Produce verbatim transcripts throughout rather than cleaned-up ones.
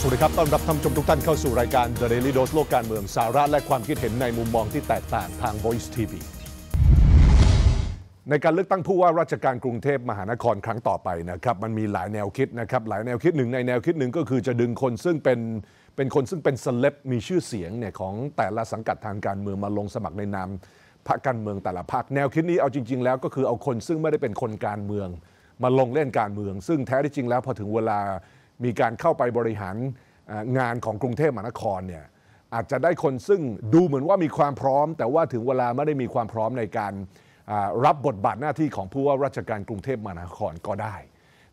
สวัสดีครับต้อนรับท่านผู้ชมทุกท่านเข้าสู่รายการ The Daily Dose โลกการเมืองสาระและความคิดเห็นในมุมมองที่แตกต่างทาง Voice ที วี ในการเลือกตั้งผู้ว่าราชการกรุงเทพมหานครครั้งต่อไปนะครับมันมีหลายแนวคิดนะครับหลายแนวคิดหนึ่งในแนวคิดหนึ่งก็คือจะดึงคนซึ่งเป็นเป็นคนซึ่งเป็นเซเลบมีชื่อเสียงเนี่ยของแต่ละสังกัดทางการเมืองมาลงสมัครในนามพรรคการเมืองแต่ละพรรคแนวคิดนี้เอาจริงๆแล้วก็คือเอาคนซึ่งไม่ได้เป็นคนการเมืองมาลงเล่นการเมืองซึ่งแท้ที่จริงแล้วพอถึงเวลามีการเข้าไปบริหารงานของกรุงเทพมหานครเนี่ยอาจจะได้คนซึ่งดูเหมือนว่ามีความพร้อมแต่ว่าถึงเวลาไม่ได้มีความพร้อมในการรับบทบาทหน้าที่ของผู้ว่าราชการกรุงเทพมหานครก็ได้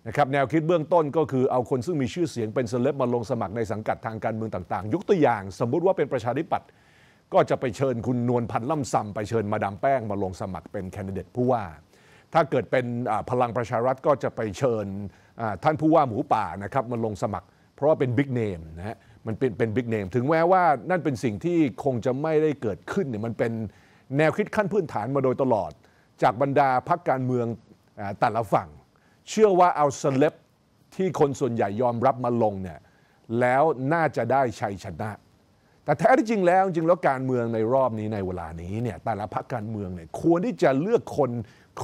นะครับแนวคิดเบื้องต้นก็คือเอาคนซึ่งมีชื่อเสียงเป็นเซเลบมาลงสมัครในสังกัดทางการเมืองต่างๆยกตัวอย่างสมมุติว่าเป็นประชาธิปัตย์ก็จะไปเชิญคุณนวลพันธ์ล่ำซำไปเชิญมาดามแป้งมาลงสมัครเป็นแคนดิเดตผู้ว่าถ้าเกิดเป็นพลังประชารัฐก็จะไปเชิญท่านผู้ว่าหมูป่านะครับมาลงสมัครเพราะว่าเป็นบิ๊กเนมนะฮะมันเป็นเป็นบิ๊กเนมถึงแม้ว่านั่นเป็นสิ่งที่คงจะไม่ได้เกิดขึ้นเนี่ยมันเป็นแนวคิดขั้นพื้นฐานมาโดยตลอดจากบรรดาพรรคการเมืองแต่ละฝั่งเชื่อว่าเอาเซเลบที่คนส่วนใหญ่ยอมรับมาลงเนี่ยแล้วน่าจะได้ชัยชนะแต่แท้ที่จริงแล้วจริงแล้วการเมืองในรอบนี้ในเวลานี้เนี่ยแต่ละพรรคการเมืองเนี่ยควรที่จะเลือกคน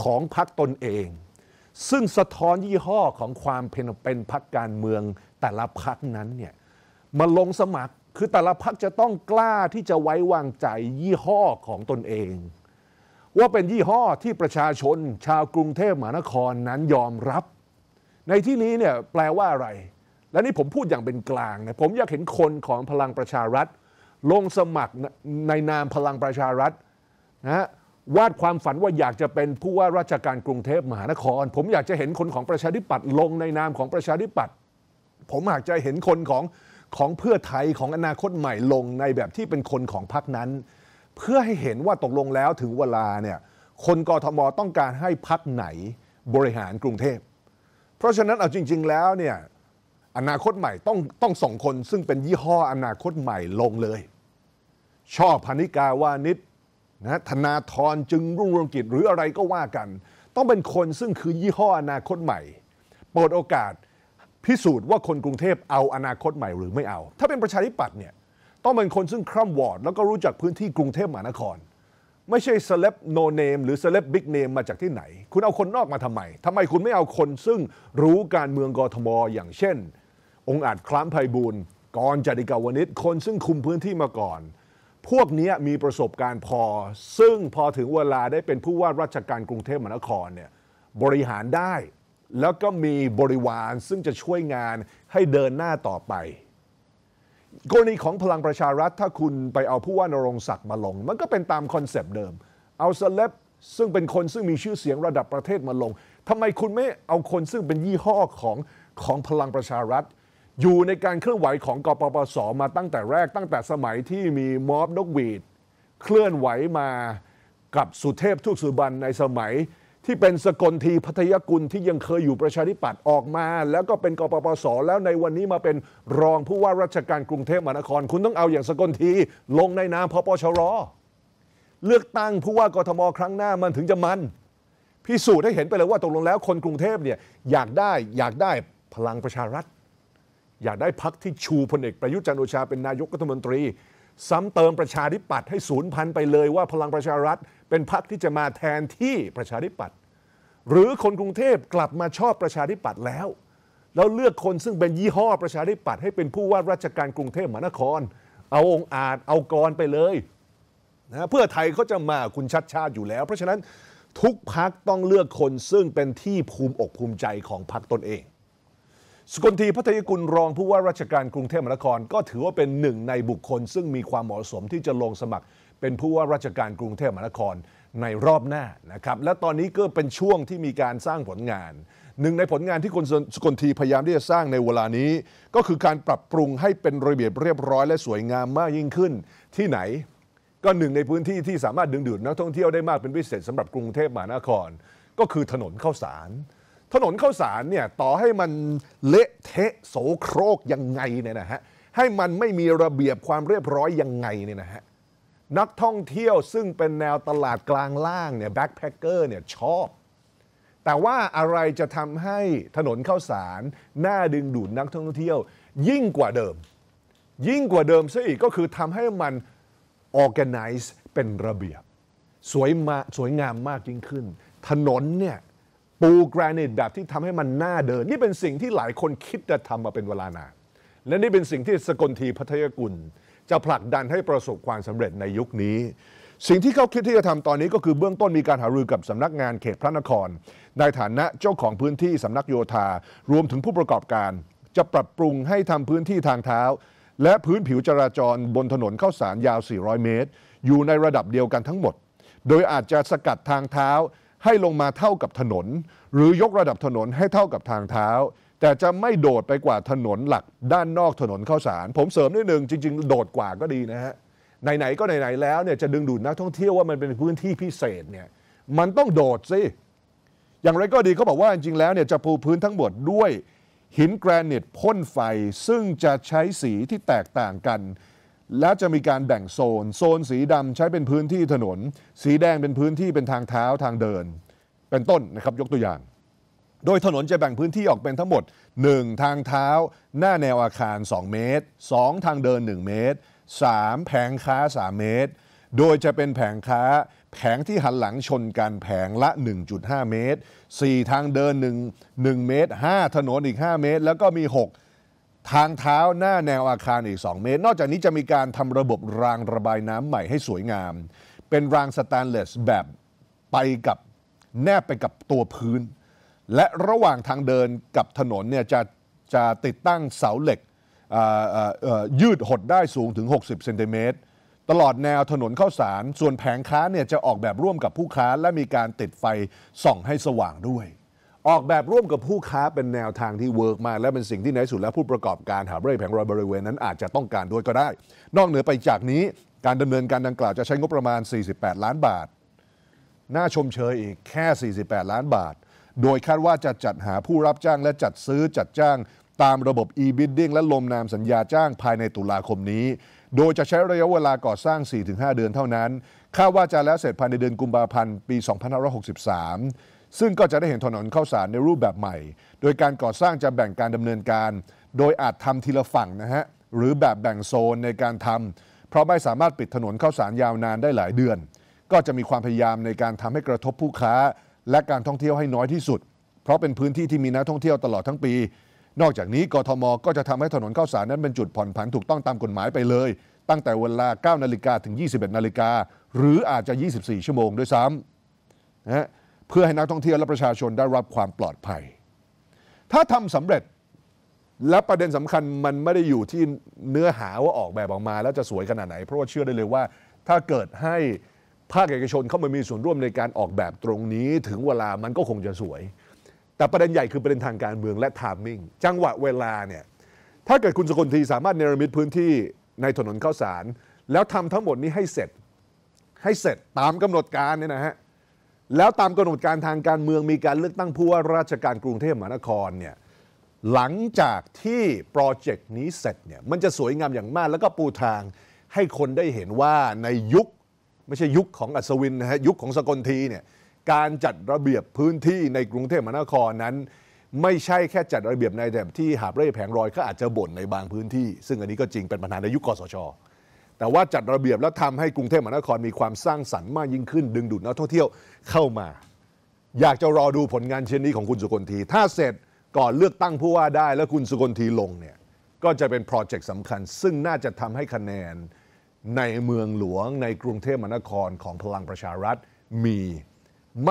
ของพรรคตนเองซึ่งสะท้อนยี่ห้อของความเป็นเป็นพรรคการเมืองแต่ละพรรคนั้นเนี่ยมาลงสมัครคือแต่ละพรรคจะต้องกล้าที่จะไว้วางใจยี่ห้อของตนเองว่าเป็นยี่ห้อที่ประชาชนชาวกรุงเทพมหานครนั้นยอมรับในที่นี้เนี่ยแปลว่าอะไรและนี่ผมพูดอย่างเป็นกลางนะผมอยากเห็นคนของพลังประชารัฐลงสมัครในนามพลังประชารัฐนะวาดความฝันว่าอยากจะเป็นผู้ว่าราชการกรุงเทพมหานครผมอยากจะเห็นคนของประชาธิปัตย์ลงในนามของประชาธิปัตย์ผมอยากจะเห็นคนของของเพื่อไทยของอนาคตใหม่ลงในแบบที่เป็นคนของพรรคนั้นเพื่อให้เห็นว่าตกลงแล้วถึงเวลาเนี่ยคนกทมต้องการให้พรรคไหนบริหารกรุงเทพเพราะฉะนั้นเอาจริงๆแล้วเนี่ยอนาคตใหม่ต้องต้องส่งคนซึ่งเป็นยี่ห้ออนาคตใหม่ลงเลยช่อ พนิกาวานิชนะธนาธรจึงรุ่งเรืองกิจหรืออะไรก็ว่ากันต้องเป็นคนซึ่งคือยี่ห้ออนาคตใหม่เปิดโอกาสพิสูจน์ว่าคนกรุงเทพเอาอนาคตใหม่หรือไม่เอาถ้าเป็นประชาธิปัตย์เนี่ยต้องเป็นคนซึ่งคร่ำวอร์ดแล้วก็รู้จักพื้นที่กรุงเทพมหานครไม่ใช่เซเลบโนเนมหรือเซเลบบิ๊กเนมมาจากที่ไหนคุณเอาคนนอกมาทำไมทำไมคุณไม่เอาคนซึ่งรู้การเมืองกทม.อย่างเช่นองค์อาจคล้ำไพบูลย์กรจติกาวนิชคนซึ่งคุมพื้นที่มาก่อนพวกนี้มีประสบการณ์พอซึ่งพอถึงเวลาได้เป็นผู้ว่าราชการกรุงเทพมหานครเนี่ยบริหารได้แล้วก็มีบริวารซึ่งจะช่วยงานให้เดินหน้าต่อไปกรณีของพลังประชารัฐถ้าคุณไปเอาผู้ว่านรงศักดิ์มาลงมันก็เป็นตามคอนเซปต์เดิมเอาเซเลบซึ่งเป็นคนซึ่งมีชื่อเสียงระดับประเทศมาลงทำไมคุณไม่เอาคนซึ่งเป็นยี่ห้อของของพลังประชารัฐอยู่ในการเคลื่อนไหวของกปปส.มาตั้งแต่แรกตั้งแต่สมัยที่มีม็อบนกหวีดเคลื่อนไหวมากับสุเทพทุกสุบรรณในสมัยที่เป็นสกลทีพัทยกุลที่ยังเคยอยู่ประชาธิปัตย์ออกมาแล้วก็เป็นกปปส.แล้วในวันนี้มาเป็นรองผู้ว่าราชการกรุงเทพมหานครคุณต้องเอาอย่างสกลทีลงในนามพปชร.เลือกตั้งผู้ว่ากทม.ครั้งหน้ามันถึงจะมันพิสูจน์ให้เห็นไปเลยว่าตกลงแล้วคนกรุงเทพเนี่ยอยากได้อยากได้พลังประชารัฐอยากได้พรรคที่ชูพลเอกประยุทธ์จันทร์โอชาเป็นนายกรัฐมนตรีซ้ำเติมประชาธิปัตย์ให้สูญพันธุ์ไปเลยว่าพลังประชารัฐเป็นพรรคที่จะมาแทนที่ประชาธิปัตย์หรือคนกรุงเทพกลับมาชอบประชาธิปัตย์แล้วแล้วเลือกคนซึ่งเป็นยี่ห้อประชาธิปัตย์ให้เป็นผู้ว่าราชการกรุงเทพมหานครเอาองค์อาจเอากรไปเลยนะเพื่อไทยเขาจะมาคุณชัดชาติอยู่แล้วเพราะฉะนั้นทุกพรรคต้องเลือกคนซึ่งเป็นที่ภูมิอกภูมิใจของพรรคตนเองสกลทีพัทยกุลรองผู้ว่าราชการกรุงเทพมหานครก็ถือว่าเป็นหนึ่งในบุคคลซึ่งมีความเหมาะสมที่จะลงสมัครเป็นผู้ว่าราชการกรุงเทพมหานครในรอบหน้านะครับและตอนนี้ก็เป็นช่วงที่มีการสร้างผลงานหนึ่งในผลงานที่คุณสกลทีพยายามที่จะสร้างในเวลานี้ก็คือการปรับปรุงให้เป็นระเบียบเรียบร้อยและสวยงามมากยิ่งขึ้นที่ไหนก็หนึ่งในพื้นที่ที่สามารถดึงดูดนักท่องเที่ยวได้มากเป็นพิเศษสำหรับกรุงเทพมหานครก็คือถนนข้าวสารถนนข้าวสารเนี่ยต่อให้มันเละเทะโสโครกยังไงเนี่ยนะฮะให้มันไม่มีระเบียบความเรียบร้อยยังไงเนี่ยนะฮะนักท่องเที่ยวซึ่งเป็นแนวตลาดกลางล่างเนี่ยแบ็คแพคเกอร์เนี่ยชอบแต่ แต่ว่าอะไรจะทำให้ถนนข้าวสารน่าดึงดูดนักท่องเที่ยวยิ่งกว่าเดิมยิ่งกว่าเดิมซะอีกก็คือทำให้มัน organize เป็นระเบียบสวยมาสวยงามมากยิ่งขึ้นถนนเนี่ยปูแกรนิตแบบที่ทำให้มันน่าเดินนี่เป็นสิ่งที่หลายคนคิดจะทำมาเป็นเวลานานและนี่เป็นสิ่งที่สกลทีพัทยกุลจะผลักดันให้ประสบความสำเร็จในยุคนี้สิ่งที่เขาคิดที่จะทำตอนนี้ก็คือเบื้องต้นมีการหารือกับสำนักงานเขตพระนครในฐานะเจ้าของพื้นที่สำนักโยธารวมถึงผู้ประกอบการจะปรับปรุงให้ทำพื้นที่ทางเท้าและพื้นผิวจราจรบนถนนข้าวสารยาวสี่ร้อยเมตรอยู่ในระดับเดียวกันทั้งหมดโดยอาจจะสกัดทางเท้าให้ลงมาเท่ากับถนนหรือยกระดับถนนให้เท่ากับทางเท้าแต่จะไม่โดดไปกว่าถนนหลักด้านนอกถนนข้าวสารผมเสริมนิดนึงจริงๆโดดกว่าก็ดีนะฮะไหนๆก็ไหนๆแล้วเนี่ยจะดึงดูดนักท่องเที่ยวว่ามันเป็นพื้นที่พิเศษเนี่ยมันต้องโดดสิอย่างไรก็ดีเขาบอกว่าจริงๆแล้วเนี่ยจะปูพื้นทั้งหมดด้วยหินแกรนิตพ่นไฟซึ่งจะใช้สีที่แตกต่างกันและจะมีการแบ่งโซนโซนสีดำใช้เป็นพื้นที่ถนนสีแดงเป็นพื้นที่เป็นทางเท้าทางเดินเป็นต้นนะครับยกตัวอย่างโดยถนนจะแบ่งพื้นที่ออกเป็นทั้งหมดหนึ่งทางเท้าหน้าแนวอาคารสองเมตรสองทางเดินหนึ่งเมตรสามแผงค้าสามเมตรโดยจะเป็นแผงค้าแผงที่หันหลังชนกันแผงละ หนึ่งจุดห้า เมตรสี่ทางเดินหนึ่ง หนึ่งเมตรห้าถนนอีกห้าเมตรแล้วก็มีหกทางเท้าหน้าแนวอาคารอีกสองเมตรนอกจากนี้จะมีการทำระบบรางระบายน้ำใหม่ให้สวยงามเป็นรางสแตนเลสแบบไปกับแนบไปกับตัวพื้นและระหว่างทางเดินกับถนนเนี่ยจะจะติดตั้งเสาเหล็กยืดหดได้สูงถึงหกสิบเซนติเมตรตลอดแนวถนนข้าวสารส่วนแผงค้าเนี่ยจะออกแบบร่วมกับผู้ค้าและมีการติดไฟส่องให้สว่างด้วยออกแบบร่วมกับผู้ค้าเป็นแนวทางที่เวิร์กมากและเป็นสิ่งที่ในสุดแล้วผู้ประกอบการหาบริแผงรอยบริเวณนั้นอาจจะต้องการด้วยก็ได้นอกเหนือไปจากนี้การดำเนินการดังกล่าวจะใช้งบประมาณสี่สิบแปดล้านบาทน่าชมเชยอีกแค่สี่สิบแปดล้านบาทโดยคาดว่าจะจัดหาผู้รับจ้างและจัดซื้อจัดจ้างตามระบบ อี บิดดิ้ง และลงนามสัญญาจ้างภายในตุลาคมนี้โดยจะใช้ระยะเวลาก่อสร้าง สี่ถึงห้า เดือนเท่านั้นคาดว่าจะแล้วเสร็จภายในเดือนกุมภาพันธ์ปี สองพันห้าร้อยหกสิบสามซึ่งก็จะได้เห็นถนนข้าวสารในรูปแบบใหม่โดยการก่อสร้างจะแบ่งการดำเนินการโดยอาจทำทีละฝั่งนะฮะหรือแบบแบ่งโซนในการทำเพราะไม่สามารถปิดถนนข้าวสารยาวนานได้หลายเดือนก็จะมีความพยายามในการทำให้กระทบผู้ค้าและการท่องเที่ยวให้น้อยที่สุดเพราะเป็นพื้นที่ที่มีนักท่องเที่ยวตลอดทั้งปีนอกจากนี้กทม.ก็จะทำให้ถนนข้าวสารนั้นเป็นจุดผ่อนผันถูกต้องตามกฎหมายไปเลยตั้งแต่เวลาเก้านาฬิกาถึงยี่สิบเอ็ดนาฬิกาหรืออาจจะยี่สิบสี่ชั่วโมงด้วยซ้ำนะเพื่อให้นักท่องเที่ยวและประชาชนได้รับความปลอดภัยถ้าทำสำเร็จและประเด็นสำคัญมันไม่ได้อยู่ที่เนื้อหาว่าออกแบบออกมาแล้วจะสวยขนาดไหนเพราะว่าเชื่อได้เลยว่าถ้าเกิดให้ภาคเอกชนเข้ามามีส่วนร่วมในการออกแบบตรงนี้ถึงเวลามันก็คงจะสวยแต่ประเด็นใหญ่คือประเด็นทางการเมืองและไทมิ่งจังหวะเวลาเนี่ยถ้าเกิดคุณสกลทีสามารถเนรมิตพื้นที่ในถนนข้าวสารแล้วทำทั้งหมดนี้ให้เสร็จให้เสร็จตามกำหนดการเนี่ยนะฮะแล้วตามกำหนดการทางการเมืองมีการเลือกตั้งผู้ว่าราชการกรุงเทพมหานครเนี่ยหลังจากที่โปรเจกต์นี้เสร็จเนี่ยมันจะสวยงามอย่างมากแล้วก็ปูทางให้คนได้เห็นว่าในยุคไม่ใช่ยุคของอัศวินนะฮะยุคของสกลทีเนี่ยการจัดระเบียบพื้นที่ในกรุงเทพมหานครนั้นไม่ใช่แค่จัดระเบียบในแบบที่หาบเร่แผงรอยก็อาจจะบ่นในบางพื้นที่ซึ่งอันนี้ก็จริงเป็นปัญหาในยุค คสช.แต่ว่าจัดระเบียบแล้วทำให้กรุงเทพมหานครมีความสร้างสรรค์มากยิ่งขึ้นดึงดูดนักท่องเที่ยวเข้ามาอยากจะรอดูผลงานเช่นนี้ของคุณสกลทีถ้าเสร็จก่อนเลือกตั้งผู้ว่าได้แล้วคุณสกลทีลงเนี่ยก็จะเป็นโปรเจกต์สำคัญซึ่งน่าจะทำให้คะแนนในเมืองหลวงในกรุงเทพมหานครของพลังประชารัฐมี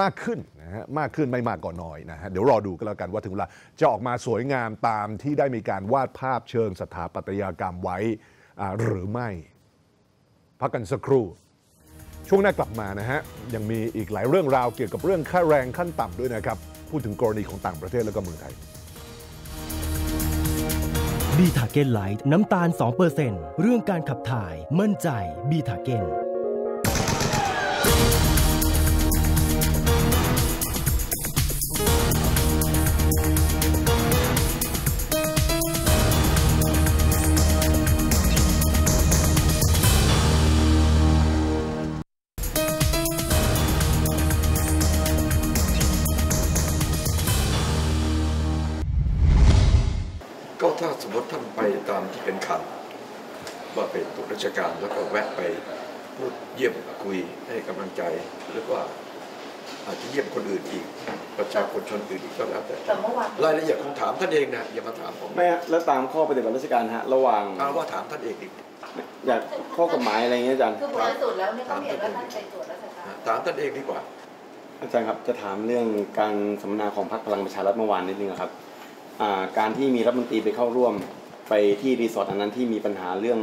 มากขึ้นนะฮะมากขึ้นไม่มากก็น้อยนะฮะเดี๋ยวรอดูกันแล้วกันว่าถึงเวลาจะออกมาสวยงามตามที่ได้มีการวาดภาพเชิงสถาปัตยกรรมไว้หรือไม่พักกันสักครู่ช่วงหน้ากลับมานะฮะยังมีอีกหลายเรื่องราวเกี่ยวกับเรื่องค่าแรงขั้นต่ำด้วยนะครับพูดถึงกรณีของต่างประเทศแล้วก็เมืองไทยบีทาเกนไลท์น้ำตาล สองเปอร์เซ็นต์ เรื่องการขับถ่ายมั่นใจบีทาเกน ก็ถ้าสมมติท่านไปตามที่เป็นข่าวว่าเป็นตุราชการแล้วก็แวะไปพูดเยี่ยมคุยให้กำลังใจหรือว่าอาจจะเยี่ยมคนอื่นอีกประชาชนชนอื่นอีกก็แล้วแต่รายละเอียดคงถามท่านเองนะอย่ามาถามผมไม่ฮะแล้วตามข้อปฏิบัติราชการฮะระหว่างเอาว่าถามท่านเองดิอยากข้อกฎหมายอะไรเงี้ยอาจารย์คือผลสุดแล้วเนี่ยต้องเห็นว่าท่านไปตรวจราชการถามท่านเองดีกว่าอาจารย์ครับจะถามเรื่องการสัมมนาของพรรคพลังประชารัฐเมื่อวานนิดนึงครับการที่มีรัฐมนตรีไปเข้าร่วมไปที่รีสอร์ทอันนั้นที่มีปัญหาเรื่อง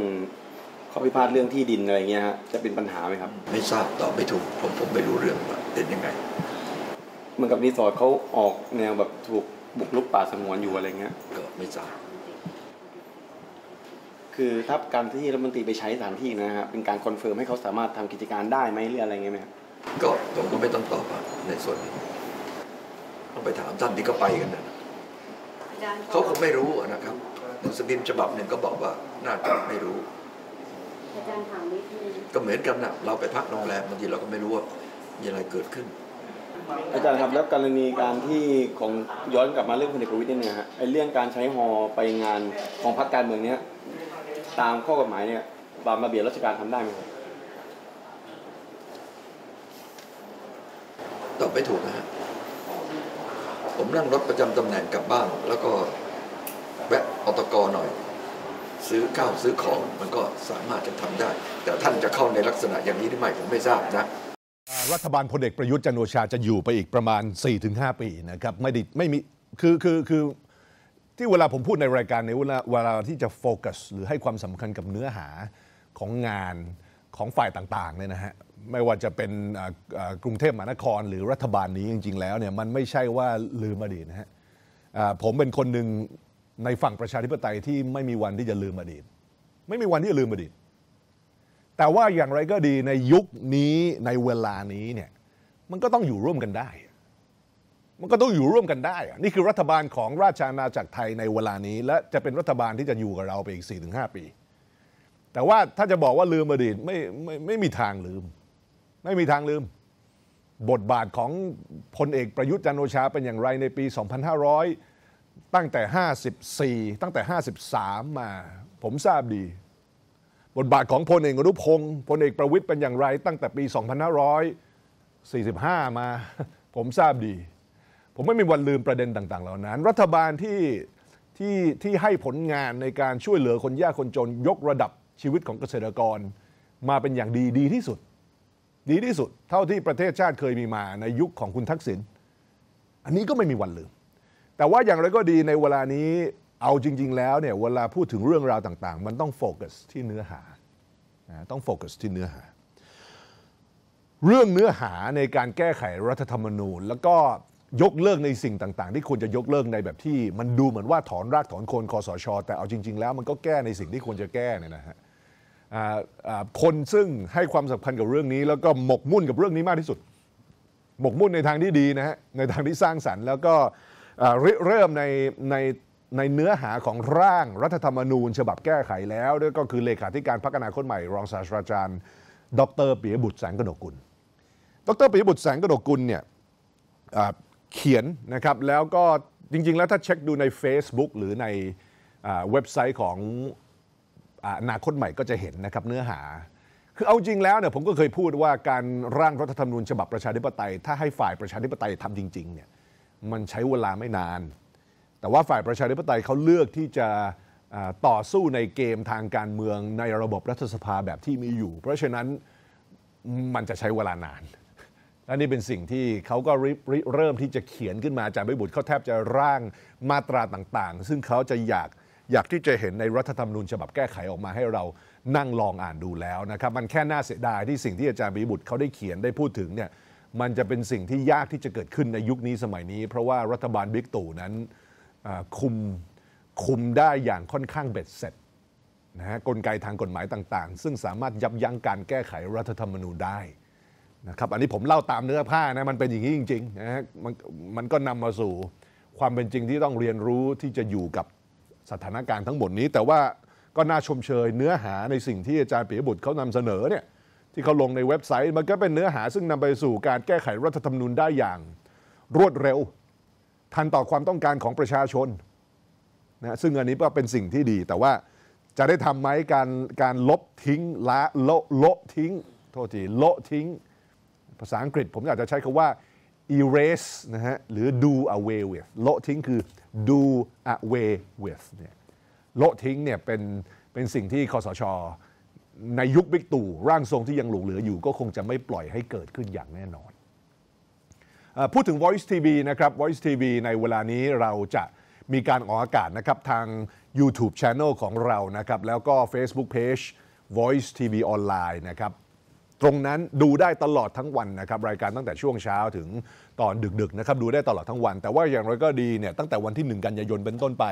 ข้อพิพาทเรื่องที่ดินอะไรเงี้ยฮะจะเป็นปัญหาไหมครับไม่ทราบตอบไม่ถูกผมผมไม่รู้เรื่องเป็นยังไงเหมือนกับรีสอร์ทเขาออกแนวแบบถูกบุกรุกป่าสงวนอยู่อะไรเงี้ยก็ไม่ทราบคือถ้าการที่รัฐมนตรีไปใช้สถานที่นะฮะเป็นการคอนเฟิร์มให้เขาสามารถทำกิจการได้ไหมหรืออะไรเงี้ยไหมครับก็ผมก็ไม่ต้องตอบในส่วนนี้ต้องไปถามท่านที่ก็ไปกันนะเขาคงไม่รู้นะครับหนังสือพิมพ์ฉบับหนึ่งก็บอกว่าน่าจะไม่รู้ก็เหมือนกันนะเราไปพักโรงแรมบางทีเราก็ไม่รู้ว่ามีอะไรเกิดขึ้นอาจารย์ครับแล้วกรณีการที่ของย้อนกลับมาเรื่องพลเอกประวิตรเนี่ยฮะไอ้เรื่องการใช้ฮอไปงานของพรรคการเมืองเนี้ยตามข้อกฎหมายเนี่ยตามระเบียบราชการทำได้ไหมตอบไม่ถูกนะฮะผมนั่งรถประจำตำแหน่งกลับบ้านแล้วก็แวะอตกหน่อยซื้อข้าวซื้อของมันก็สามารถจะทำได้แต่ท่านจะเข้าในลักษณะอย่างนี้หรือไม่ผมไม่ทราบนะรัฐบาลพลเอกประยุทธ์จันทร์โอชาจะอยู่ไปอีกประมาณ สี่ถึงห้า ปีนะครับไม่ได้ไม่มีคือคือคือที่เวลาผมพูดในรายการในเวลาเวลาที่จะโฟกัสหรือให้ความสำคัญกับเนื้อหาของงานของฝ่ายต่างๆเนี่ยนะฮะไม่ว่าจะเป็นกรุงเทพมหานครหรือรัฐบาลนี้จริงๆแล้วเนี่ยมันไม่ใช่ว่าลืมอดีตนะฮะผมเป็นคนหนึ่งในฝั่งประชาธิปไตยที่ไม่มีวันที่จะลืมอดีตไม่มีวันที่จะลืมอดีตแต่ว่าอย่างไรก็ดีในยุคนี้ในเวลานี้เนี่ยมันก็ต้องอยู่ร่วมกันได้มันก็ต้องอยู่ร่วมกันได้นี่คือรัฐบาลของราชอาณาจักรไทยในเวลานี้และจะเป็นรัฐบาลที่จะอยู่กับเราไปอีก สี่ถึงห้า ปีแต่ว่าถ้าจะบอกว่าลืมอดีตไม่ไม่ไม่มีทางลืมไม่มีทางลืมบทบาทของพลเอกประยุทธ์จันทร์โอชาเป็นอย่างไรในปี สองพันห้าร้อย ตั้งแต่ ห้าสิบสี่ ตั้งแต่ ห้าสิบสาม มาผมทราบดีบทบาทของพลเอกอนุพงศ์พลเอกประวิตรเป็นอย่างไรตั้งแต่ปี สองพันห้าร้อยสี่สิบห้า มาผมทราบดีผมไม่มีวันลืมประเด็นต่างๆเหล่านั้นรัฐบาลที่ที่ที่ให้ผลงานในการช่วยเหลือคนยากคนจนยกระดับชีวิตของเกษตรกรมาเป็นอย่างดีดีที่สุดดีที่สุดเท่าที่ประเทศชาติเคยมีมาในยุคของคุณทักษิณอันนี้ก็ไม่มีวันลืมแต่ว่าอย่างไรก็ดีในเวลานี้เอาจริงๆแล้วเนี่ยเวลาพูดถึงเรื่องราวต่างๆมันต้องโฟกัสที่เนื้อหาต้องโฟกัสที่เนื้อหาเรื่องเนื้อหาในการแก้ไขรัฐธรรมนูญแล้วก็ยกเลิกในสิ่งต่างๆที่ควรจะยกเลิกในแบบที่มันดูเหมือนว่าถอนรากถอนโคนคสช.แต่เอาจริงๆแล้วมันก็แก้ในสิ่งที่ควรจะแก้เนี่ยนะฮะคนซึ่งให้ความสำคัญกับเรื่องนี้แล้วก็หมกมุ่นกับเรื่องนี้มากที่สุดหมกมุ่นในทางที่ดีนะฮะในทางที่สร้างสรรค์แล้วก็เริ่มในในในเนื้อหาของร่างรัฐธรรมนูญฉบับแก้ไขแล้วด้วยก็คือเลขาธิการพรรคอนาคตใหม่รองศาสตราจารย์ดร.ปิยบุตรแสงกนกกุลดร.ปิยบุตรแสงกนกกุลเนี่ยเขียนนะครับแล้วก็จริงๆแล้วถ้าเช็คดูใน Facebook หรือในเว็บไซต์ของอนาคตใหม่ก็จะเห็นนะครับเนื้อหาคือเอาจริงแล้วเนี่ยผมก็เคยพูดว่าการร่างรัฐธรรมนูญฉบับประชาธิปไตยถ้าให้ฝ่ายประชาธิปไตยทำจริงๆเนี่ยมันใช้เวลาไม่นานแต่ว่าฝ่ายประชาธิปไตยเขาเลือกที่จะต่อสู้ในเกมทางการเมืองในระบบรัฐสภาแบบที่มีอยู่เพราะฉะนั้นมันจะใช้เวลานานและนี่เป็นสิ่งที่เขาก็เริ่มที่จะเขียนขึ้นมาอาจารย์ปิยบุตรเขาแทบจะร่างมาตราต่างๆซึ่งเขาจะอยากอยากที่จะเห็นในรัฐธรรมนูญฉบับแก้ไขออกมาให้เรานั่งลองอ่านดูแล้วนะครับมันแค่น่าเสียดายที่สิ่งที่อาจารย์ปิยบุตรเขาได้เขียนได้พูดถึงเนี่ยมันจะเป็นสิ่งที่ยากที่จะเกิดขึ้นในยุคนี้สมัยนี้เพราะว่ารัฐบาลบิ๊กตู่นั้นคุมคุมได้อย่างค่อนข้างเบ็ดเสร็จนะฮะกลไกทางกฎหมายต่างๆซึ่งสามารถยับยั้งการแก้ไขรัฐธรรมนูญได้นะครับอันนี้ผมเล่าตามเนื้อผ้านะมันเป็นอย่างนี้จริงๆนะฮะมันมันก็นำมาสู่ความเป็นจริงที่ต้องเรียนรู้ที่จะอยู่กับสถานการณ์ทั้งหมดนี้แต่ว่าก็น่าชมเชยเนื้อหาในสิ่งที่อาจารย์ปิยบุตรเขานำเสนอเนี่ยที่เขาลงในเว็บไซต์มันก็เป็นเนื้อหาซึ่งนำไปสู่การแก้ไขรัฐธรรมนูญได้อย่างรวดเร็วทันต่อความต้องการของประชาชน นะซึ่งอันนี้ก็เป็นสิ่งที่ดีแต่ว่าจะได้ทำไหมการการลบทิ้งละโละโละทิ้งโทษทีโละทิ้งภาษาอังกฤษผมอยากจะใช้คำว่า erase นะฮะหรือ do away with โละทิ้งคือ do away with เนี่ยโละทิ้งเนี่ยเป็นเป็นสิ่งที่คสช.ในยุคบิ๊กตู่ร่างทรงที่ยังหลงเหลืออยู่ก็คงจะไม่ปล่อยให้เกิดขึ้นอย่างแน่นอนพูดถึง Voice ที วี นะครับ Voice ที วี ในเวลานี้เราจะมีการออกอากาศนะครับทาง YouTube Channel ของเรานะครับแล้วก็ Facebook Page Voice ที วี Online นะครับตรงนั้นดูได้ตลอดทั้งวันนะครับรายการตั้งแต่ช่วงเช้าถึงตอนดึกๆนะครับดูได้ตลอดทั้งวันแต่ว่าอย่างไรก็ดีเนี่ยตั้งแต่วันที่หนึ่งกันยายนเป็นต้นไป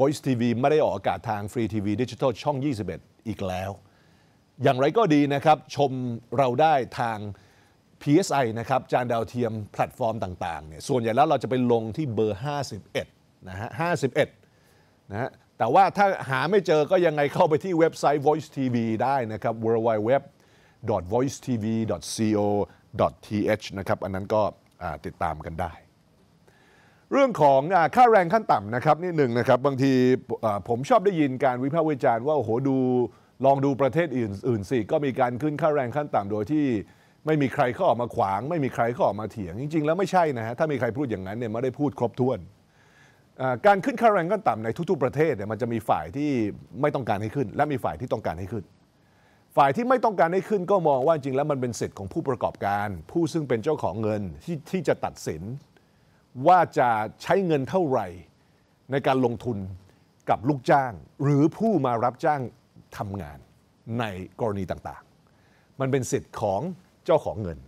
Voice ที วี ไม่ได้ออกอากาศทาง Free ที วี Digital ช่องยี่สิบเอ็ดอีกแล้วอย่างไรก็ดีนะครับชมเราได้ทาง พี เอส ไอ นะครับจานดาวเทียมแพลตฟอร์มต่างๆเนี่ยส่วนใหญ่แล้วเราจะไปลงที่เบอร์ห้าสิบเอ็ดนะฮะห้าสิบเอ็ดนะฮะแต่ว่าถ้าหาไม่เจอก็ยังไงเข้าไปที่เว็บไซต์ Voice ที วี ได้นะครับ ดับเบิลยู ดับเบิลยู ดับเบิลยู ดอท voice ที วี ดอท ซี โอ ดอท ที เอช นะครับอันนั้นก็ติดตามกันได้เรื่องของค่าแรงขั้นต่ำนะครับนี่หนึ่งนะครับบางทีผมชอบได้ยินการวิพากษ์วิจารณ์ว่าโอ้โหดูลองดูประเทศอื่นๆสิก็มีการขึ้นค่าแรงขั้นต่ำโดยที่ไม่มีใครเขาออกมาขวางไม่มีใครเขาออกมาเถียงจริงๆแล้วไม่ใช่นะฮะถ้ามีใครพูดอย่างนั้นเนี่ยไม่ได้พูดครบถ้วนการขึ้นค่าแรงขั้นต่ำในทุกๆประเทศเนี่ยมันจะมีฝ่ายที่ไม่ต้องการให้ขึ้นและมีฝ่ายที่ต้องการให้ขึ้นฝ่ายที่ไม่ต้องการให้ขึ้นก็มองว่าจริงแล้วมันเป็นสิทธิ์ของผู้ประกอบการผู้ซึ่งเป็นเจ้าของเงิน ท, ที่จะตัดสินว่าจะใช้เงินเท่าไหร่ในการลงทุนกับลูกจ้างหรือผู้มารับจ้างทำงานในกรณีต่างๆมันเป็นสิทธิ์ของเจ้าของเงิน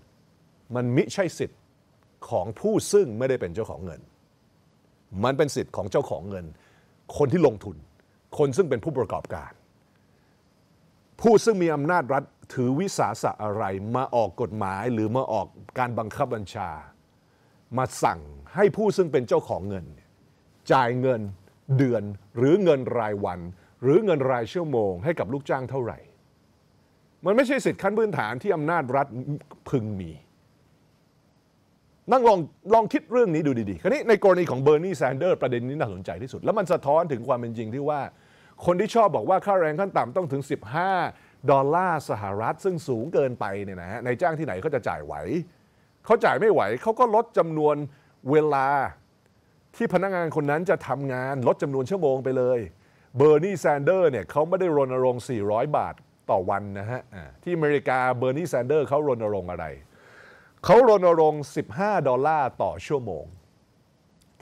มันมิใช่สิทธิ์ของผู้ซึ่งไม่ได้เป็นเจ้าของเงินมันเป็นสิทธิ์ของเจ้าของเงินคนที่ลงทุนคนซึ่งเป็นผู้ประกอบการผู้ซึ่งมีอำนาจรัฐถือวิสาสะอะไรมาออกกฎหมายหรือมาออกการบังคับบัญชามาสั่งให้ผู้ซึ่งเป็นเจ้าของเงินจ่ายเงินเดือนหรือเงินรายวันหรือเงินรายชั่วโมงให้กับลูกจ้างเท่าไหร่มันไม่ใช่สิทธิขั้นพื้นฐานที่อำนาจรัฐพึงมีนั่งลองลองคิดเรื่องนี้ดูดีๆคราวนี้ในกรณีของเบอร์นี แซนเดอร์ประเด็นนี้น่าสนใจที่สุดแล้วมันสะท้อนถึงความเป็นจริงที่ว่าคนที่ชอบบอกว่าค่าแรงขั้นต่ำต้องถึงสิบห้าดอลลาร์สหรัฐซึ่งสูงเกินไปเนี่ยนะฮะนายจ้างที่ไหนเขาจะจ่ายไหวเขาจ่ายไม่ไหวเขาก็ลดจำนวนเวลาที่พนักงานคนนั้นจะทำงานลดจำนวนชั่วโมงไปเลยเบอร์นี แซนเดอร์เนี่ยเขาไม่ได้รณรงค์สี่ร้อยบาทต่อวันนะฮะที่อเมริกาเบอร์นี แซนเดอร์เขารณรงค์อะไรเขารณรงค์สิบห้าดอลลาร์ต่อชั่วโมง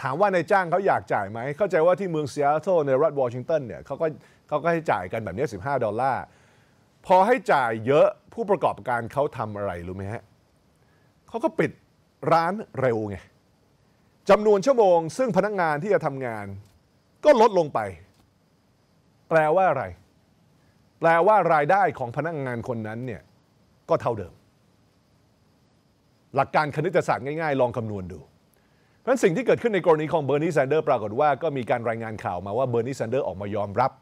ถามว่านายจ้างเขาอยากจ่ายไหมเข้าใจว่าที่เมืองซีแอตเทิลในรัฐวอชิงตันเนี่ยเขาก็เขาก็ให้จ่ายกันแบบนี้สิบห้าดอลลาร์พอให้จ่ายเยอะผู้ประกอบการเขาทำอะไรรู้ไหมฮะเขาก็ปิดร้านเร็วไงจำนวนชั่วโมงซึ่งพนักงานที่จะทำงานก็ลดลงไปแปลว่าอะไรแปลว่ารายได้ของพนักงานคนนั้นเนี่ยก็เท่าเดิมหลักการคณิตศาสตร์ง่ายๆลองคำนวณดูเพราะฉะนั้นสิ่งที่เกิดขึ้นในกรณีของเบอร์นี แซนเดอร์ปรากฏว่าก็มีการรายงานข่าวมาว่าเบอร์นี แซนเดอร์ออกมายอมรับ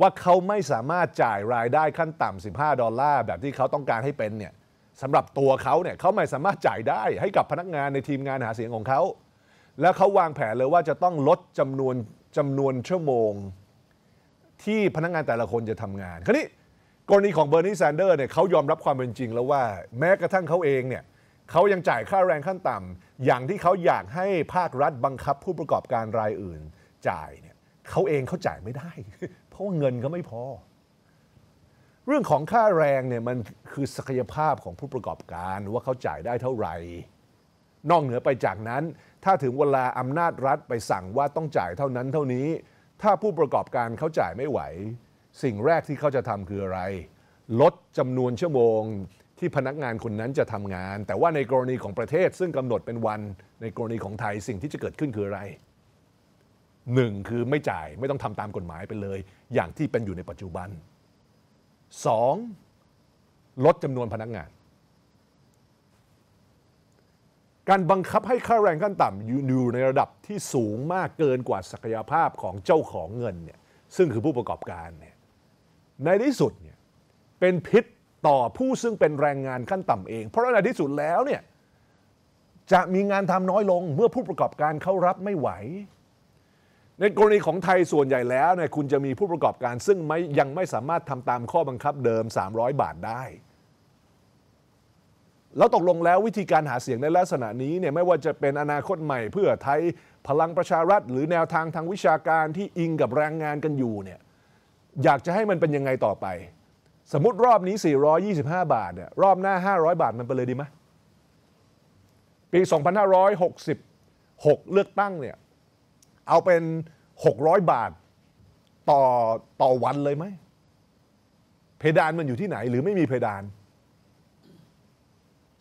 ว่าเขาไม่สามารถจ่ายรายได้ขั้นต่ำสิบห้าดอลลาร์แบบที่เขาต้องการให้เป็นเนี่ยสำหรับตัวเขาเนี่ยเขาไม่สามารถจ่ายได้ให้กับพนักงานในทีมงานหาเสียงของเขาและเขาวางแผนเลยว่าจะต้องลดจำนวนจำนวนชั่วโมงที่พนักงานแต่ละคนจะทำงานคราวนี้กรณีของเบอร์นี แซนเดอร์เนี่ยเขายอมรับความเป็นจริงแล้วว่าแม้กระทั่งเขาเองเนี่ยเขายังจ่ายค่าแรงขั้นต่ำอย่างที่เขาอยากให้ภาครัฐบังคับผู้ประกอบการรายอื่นจ่ายเนี่ยเขาเองเขาจ่ายไม่ได้เพราะเงินเขาไม่พอเรื่องของค่าแรงเนี่ยมันคือศักยภาพของผู้ประกอบการว่าเขาจ่ายได้เท่าไหร่นอกเหนือไปจากนั้นถ้าถึงเวลาอำนาจรัฐไปสั่งว่าต้องจ่ายเท่านั้นเท่านี้ถ้าผู้ประกอบการเขาจ่ายไม่ไหวสิ่งแรกที่เขาจะทำคืออะไรลดจำนวนชั่วโมงที่พนักงานคนนั้นจะทำงานแต่ว่าในกรณีของประเทศซึ่งกำหนดเป็นวันในกรณีของไทยสิ่งที่จะเกิดขึ้นคืออะไรหนึ่งคือไม่จ่ายไม่ต้องทำตามกฎหมายไปเลยอย่างที่เป็นอยู่ในปัจจุบันสองลดจำนวนพนักงานการบังคับให้ค่าแรงขั้นต่ำอยู่ในระดับที่สูงมากเกินกว่าศักยภาพของเจ้าของเงินเนี่ยซึ่งคือผู้ประกอบการเนี่ยในที่สุดเนี่ยเป็นพิษต่อผู้ซึ่งเป็นแรงงานขั้นต่ำเองเพราะในที่สุดแล้วเนี่ยจะมีงานทำน้อยลงเมื่อผู้ประกอบการเขารับไม่ไหว ในกรณีของไทยส่วนใหญ่แล้วเนี่ยคุณจะมีผู้ประกอบการซึ่งไม่ยังไม่สามารถทำตามข้อบังคับเดิมสามร้อยบาทได้แล้วตกลงแล้ววิธีการหาเสียงในลักษณะนี้เนี่ยไม่ว่าจะเป็นอนาคตใหม่เพื่อไทยพลังประชารัฐหรือแนวทางทางวิชาการที่อิงกับแรงงานกันอยู่เนี่ยอยากจะให้มันเป็นยังไงต่อไปสมมติรอบนี้สี่ร้อยยี่สิบห้าบาทเนี่ยรอบหน้าห้าร้อยบาทมันไปเลยดีไหมปีสองพันห้าร้อยหกสิบหกเลือกตั้งเนี่ยเอาเป็นหกร้อยบาทต่อต่อวันเลยไหมเพดานมันอยู่ที่ไหนหรือไม่มีเพดาน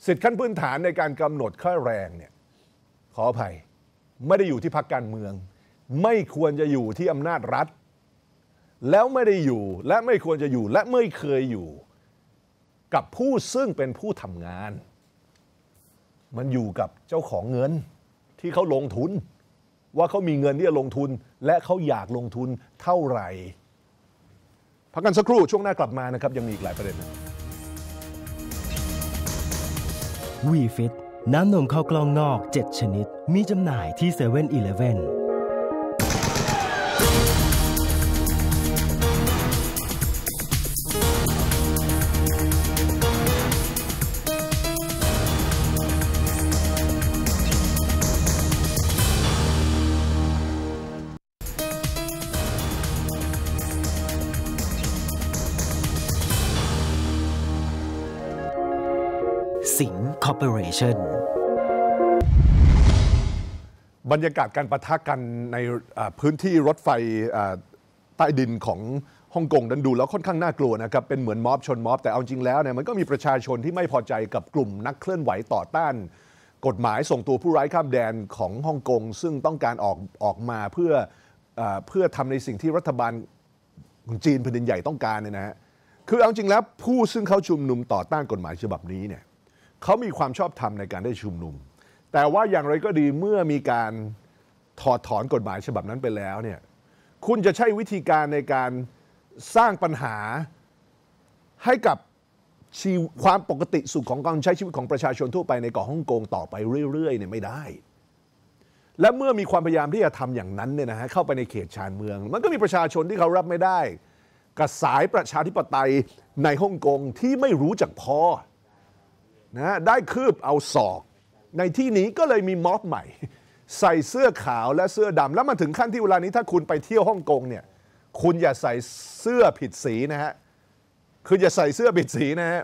สิทธิขั้นพื้นฐานในการกำหนดค่าแรงเนี่ยขออภัยไม่ได้อยู่ที่พรรคการเมืองไม่ควรจะอยู่ที่อำนาจรัฐแล้วไม่ได้อยู่และไม่ควรจะอยู่และไม่เคยอยู่กับผู้ซึ่งเป็นผู้ทำงานมันอยู่กับเจ้าของเงินที่เขาลงทุนว่าเขามีเงินที่จะลงทุนและเขาอยากลงทุนเท่าไหร่พักกันสักครู่ช่วงหน้ากลับมานะครับยังมีอีกหลายประเด็นนะวีฟิตน้ำนมข้าวกล้องนอกเจ็ดชนิดมีจำหน่ายที่เซเว่นอีเลฟเว่นสิงห์ คอร์ปอเรชั่นบรรยากาศการปะทะกันในพื้นที่รถไฟใต้ดินของฮ่องกงนั้นดูแล้วค่อนข้างน่ากลัวนะครับเป็นเหมือนม็อบชนม็อบแต่เอาจริงแล้วเนี่ยมันก็มีประชาชนที่ไม่พอใจกับกลุ่มนักเคลื่อนไหวต่อต้านกฎหมายส่งตัวผู้ร้ายข้ามแดนของฮ่องกงซึ่งต้องการออกออกมาเพื่อเพื่อทำในสิ่งที่รัฐบาลจีนแผ่นดินใหญ่ต้องการเนี่ยนะฮะคือเอาจริงแล้วผู้ซึ่งเขาชุมนุมต่อต้านกฎหมายฉบับนี้เนี่ยเขามีความชอบธรรมในการได้ชุมนุมแต่ว่าอย่างไรก็ดีเมื่อมีการถอดถอนกฎหมายฉบับนั้นไปแล้วเนี่ยคุณจะใช้วิธีการในการสร้างปัญหาให้กับความปกติสุขของการใช้ชีวิตของประชาชนทั่วไปในเกาะฮ่องกงต่อไปเรื่อยๆเนี่ยไม่ได้และเมื่อมีความพยายามที่จะทำอย่างนั้นเนี่ยนะฮะเข้าไปในเขตชานเมืองมันก็มีประชาชนที่เขารับไม่ได้กับสายประชาธิปไตยในฮ่องกงที่ไม่รู้จักพอนะได้คืบเอาศอกในที่นี้ก็เลยมีม็อบใหม่ใส่เสื้อขาวและเสื้อดำแล้วมันถึงขั้นที่เวลานี้ถ้าคุณไปเที่ยวฮ่องกงเนี่ยคุณอย่าใส่เสื้อผิดสีนะฮะคืออย่าใส่เสื้อผิดสีนะฮะ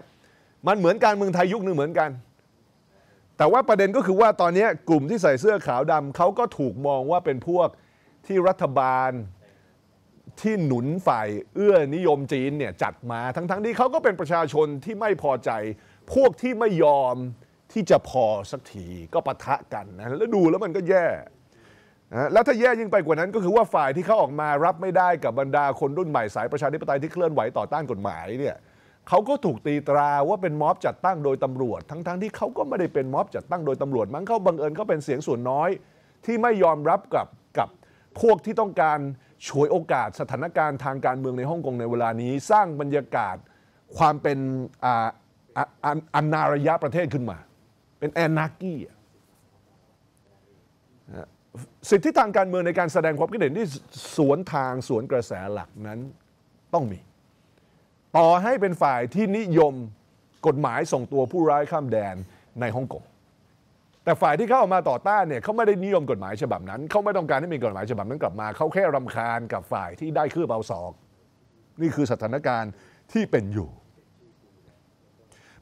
มันเหมือนการเมืองไทยยุคนึงเหมือนกันแต่ว่าประเด็นก็คือว่าตอนนี้กลุ่มที่ใส่เสื้อขาวดำเขาก็ถูกมองว่าเป็นพวกที่รัฐบาลที่หนุนฝ่ายเอื้อนิยมจีนเนี่ยจัดมาทั้งๆที่เขาก็เป็นประชาชนที่ไม่พอใจพวกที่ไม่ยอมที่จะพอสักทีก็ปะทะกันนะแล้วดูแล้วมันก็แย่นะแล้วถ้าแย่ยิ่งไปกว่านั้นก็คือว่าฝ่ายที่เขาออกมารับไม่ได้กับบรรดาคนรุ่นใหม่สายประชาธิปไตยที่เคลื่อนไหวต่อต้านกฎหมายเนี่ยเขาก็ถูกตีตราว่าเป็นม็อบจัดตั้งโดยตำรวจทั้งๆที่เขาก็ไม่ได้เป็นม็อบจัดตั้งโดยตำรวจมั้งเขาบังเอิญเขาเป็นเสียงส่วนน้อยที่ไม่ยอมรับกับกับพวกที่ต้องการฉวยโอกาสสถานการณ์ทางการเมืองในฮ่องกงในเวลานี้สร้างบรรยากาศความเป็นอ่าอนาระยะประเทศขึ้นมาเป็นแอนนากี้สิทธิทางการเมืองในการแสดงความคิดเห็นที่สวนทางสวนกระแสหลักนั้นต้องมีต่อให้เป็นฝ่ายที่นิยมกฎหมายส่งตัวผู้ร้ายข้ามแดนในฮ่องกงแต่ฝ่ายที่เข้ามาต่อต้านเนี่ยเขาไม่ได้นิยมกฎหมายฉบับนั้นเขาไม่ต้องการให้มีกฎหมายฉบับนั้นกลับมาเขาแค่รำคาญกับฝ่ายที่ได้คืบเอาศอกนี่คือสถานการณ์ที่เป็นอยู่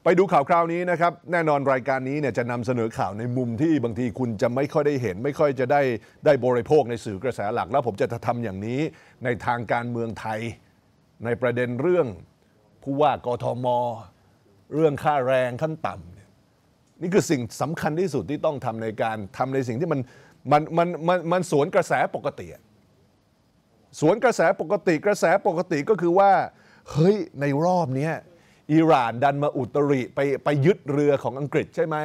ไปดูข่าวคราวนี้นะครับแน่นอนรายการนี้เนี่ยจะนำเสนอข่าวในมุมที่บางทีคุณจะไม่ค่อยได้เห็นไม่ค่อยจะได้ได้บริโภคในสื่อกระแสหลักแล้วผมจะทำอย่างนี้ในทางการเมืองไทยในประเด็นเรื่องผู้ว่ากทมเรื่องค่าแรงขั้นต่ำนี่คือสิ่งสำคัญที่สุดที่ต้องทำในการทำในสิ่งที่มันมันมันมันมันสวนกระแสปกติสวนกระแสปกติกระแสปกติก็คือว่าเฮ้ยในรอบนี้อิหร่านดันมาอุตริไปไปยึดเรือของอังกฤษใช่ไหม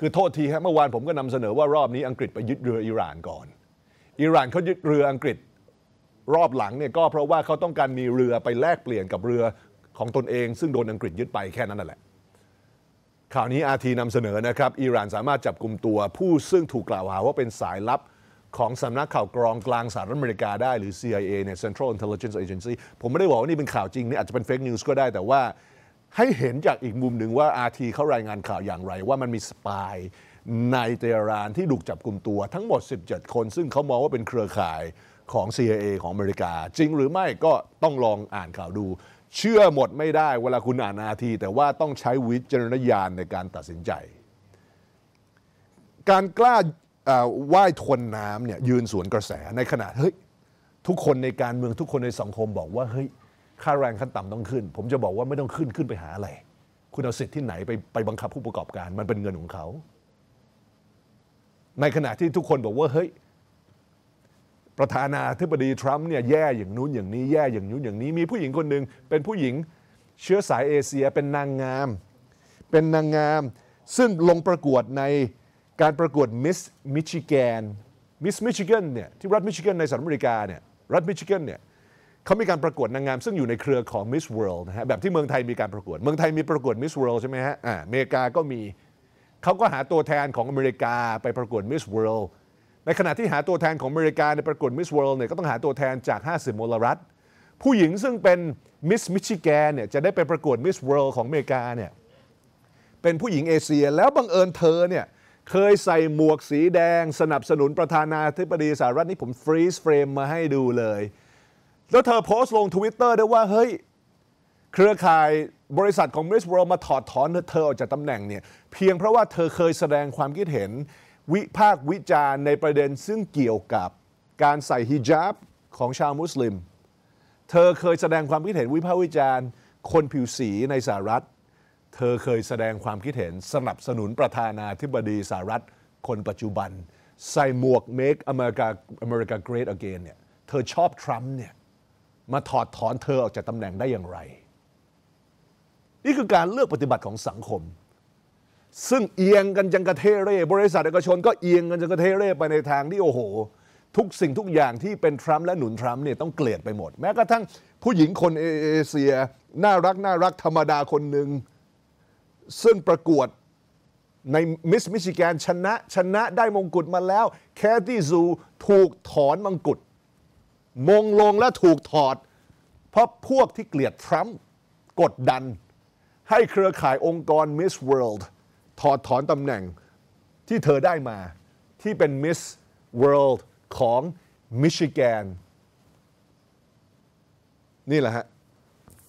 คือโทษทีครับเมื่อวานผมก็นำเสนอว่ารอบนี้อังกฤษไปยึดเรืออิหร่านก่อนอิหร่านเขายึดเรืออังกฤษรอบหลังเนี่ยก็เพราะว่าเขาต้องการมีเรือไปแลกเปลี่ยนกับเรือของตนเองซึ่งโดนอังกฤษยึดไปแค่นั้นแหละข่าวนี้อาทีนำเสนอนะครับอิหร่านสามารถจับกลุ่มตัวผู้ซึ่งถูกกล่าวหาว่าเป็นสายลับ ของสำนักข่าวกรองกลางสหรัฐอเมริกาได้หรือ ซี ไอ เอ เนี่ย Central Intelligence Agency ผมไม่ได้บอกว่านี่เป็นข่าวจริงนี่อาจจะเป็น fake news ก็ได้แต่ว่าให้เห็นจากอีกมุมหนึ่งว่า อาร์ ที เขารายงานข่าวอย่างไรว่ามันมีสปายในเตหะรานที่ถูกจับกุมตัวทั้งหมดสิบเจ็ดคนซึ่งเขามองว่าเป็นเครือข่ายของ ซี ไอ เอ ของอเมริกาจริงหรือไม่ก็ต้องลองอ่านข่าวดูเชื่อหมดไม่ได้เวลาคุณอ่าน อาร์ ที แต่ว่าต้องใช้วิจารณญาณในการตัดสินใจการกล้าว่ายทวนน้ำเนี่ยยืนสวนกระแสในขณะเฮ้ยทุกคนในการเมืองทุกคนในสังคมบอกว่าเฮ้ยค่าแรงขั้นต่ำต้องขึ้นผมจะบอกว่าไม่ต้องขึ้นขึ้นไปหาอะไรคุณเอาสิทธิ์ที่ไหนไปไปบังคับผู้ประกอบการมันเป็นเงินของเขาในขณะที่ทุกคนบอกว่าเฮ้ยประธานาธิบดีทรัมป์เนี่ยแย่อย่างนู้นอย่างนี้แย่อย่างนู้นอย่างนี้มีผู้หญิงคนหนึ่งเป็นผู้หญิงเชื้อสายเอเชียเป็นนางงามเป็นนางงามซึ่งลงประกวดในการประกวดมิสมิชิแกนมิสมิชิแกนเนี่ยที่รัฐมิชิแกนในสหรัฐอเมริกาเนี่ยรัฐมิชิแกนเนี่ยเขามีการประกวดนางงามซึ่งอยู่ในเครือของมิสเวิลด์นะฮะแบบที่เมืองไทยมีการประกวดเมืองไทยมีประกวดมิสเวิลด์ใช่ไหมฮะอ่าอเมริกาก็มีเขาก็หาตัวแทนของอเมริกาไปประกวดมิสเวิลด์ในขณะที่หาตัวแทนของอเมริกาในประกวดมิสเวิลด์เนี่ยก็ต้องหาตัวแทนจากห้าสิบมลรัฐผู้หญิงซึ่งเป็นมิสมิชิแกนเนี่ยจะได้ไปประกวดมิสเวิลด์ของอเมริกาเนี่ยเป็นผู้หญิงเอเชียแล้วบังเอิญเธอเนี่ยเคยใส่หมวกสีแดงสนับสนุนประธานาธิบดีสหรัฐนี่ผมฟรีซเฟรมมาให้ดูเลยแล้วเธอโพสต์ลง Twitter ด้วยว่าเฮ้ยเครือข่ายบริษัทของ Miss World มาถอดถอนเธอออกจากตำแหน่งเนี่ยเพียงเพราะว่าเธอเคยแสดงความคิดเห็นวิพากษ์วิจารณ์ในประเด็นซึ่งเกี่ยวกับการใส่ฮิญาบของชาวมุสลิมเธอเคยแสดงความคิดเห็นวิพากษ์วิจารณ์คนผิวสีในสหรัฐเธอเคยแสดงความคิดเห็นสนับสนุนประธานาธิบดีสหรัฐคนปัจจุบันใส่หมวก Make America America Great Again เนี่ยเธอชอบทรัมป์เนี่ยมาถอดถอนเธอออกจากตำแหน่งได้อย่างไรนี่คือการเลือกปฏิบัติของสังคมซึ่งเอียงกันจังกะเทเร่บริษัทเอกชนก็เอียงกันจังกะเทเร่ไปในทางที่โอ้โหทุกสิ่งทุกอย่างที่เป็นทรัมป์และหนุนทรัมป์เนี่ยต้องเกลียดไปหมดแม้กระทั่งผู้หญิงคนเอเชียน่ารักน่ารักธรรมดาคนหนึ่งซึ่งประกวดในมิสมิชิแกนชนะชนะได้มงกุฎมาแล้วแคทตี้ซูถูกถอนมงกุฎมงลงและถูกถอดเพราะพวกที่เกลียดทรัมป์กดดันให้เครือข่ายองค์กรมิสเวิลด์ถอดถอนตำแหน่งที่เธอได้มาที่เป็นมิสเวิลด์ของมิชิแกนนี่แหละฮะ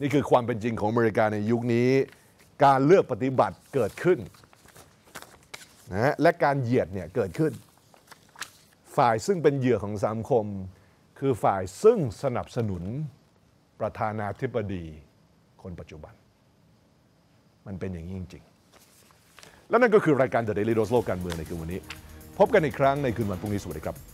นี่คือความเป็นจริงของอเมริกาในยุคนี้การเลือกปฏิบัติเกิดขึ้นนะและการเหยียดเนี่ยเกิดขึ้นฝ่ายซึ่งเป็นเหยื่อของสังคมคือฝ่ายซึ่งสนับสนุนประธานาธิบดีคนปัจจุบันมันเป็นอย่างนี้จริงๆและนั่นก็คือรายการ The Daily Dose โลกการเมืองในคืนวันนี้พบกันอีกครั้งในคืนวันพรุ่งนี้สวัสดีครับ